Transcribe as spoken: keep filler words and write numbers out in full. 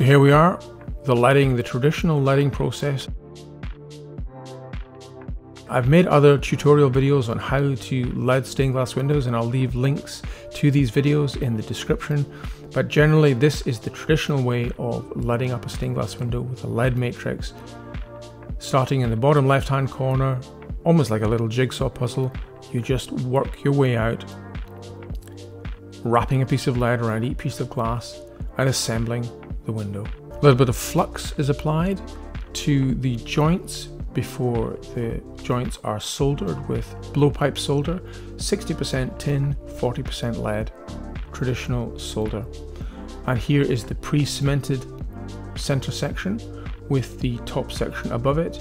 So here we are, the lighting, the traditional lighting process. I've made other tutorial videos on how to light stained glass windows, and I'll leave links to these videos in the description. But generally, this is the traditional way of lighting up a stained glass window with a L E D matrix, starting in the bottom left-hand corner, almost like a little jigsaw puzzle. You just work your way out, wrapping a piece of L E D around each piece of glass and assembling the window. A little bit of flux is applied to the joints before the joints are soldered with blowpipe solder, sixty percent tin, forty percent L E D, traditional solder. And here is the pre-cemented center section with the top section above it.